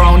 own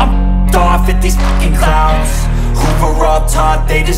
I'm off at these fucking clowns who were all taught they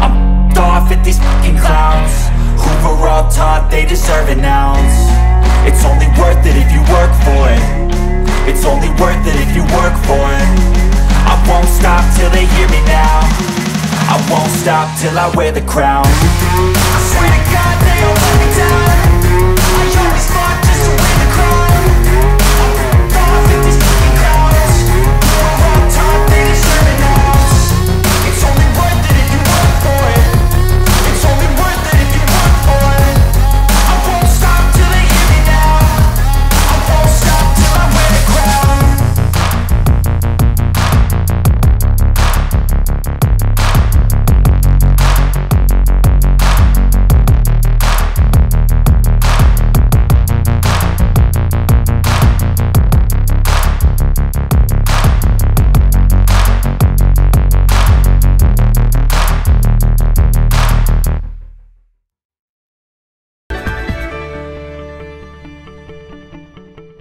I'm off at these fucking clowns who were all taught they deserve an ounce. It's only worth it if you work for it. It's only worth it if you work for it. I won't stop till they hear me now. I won't stop till I wear the crown. I swear to God.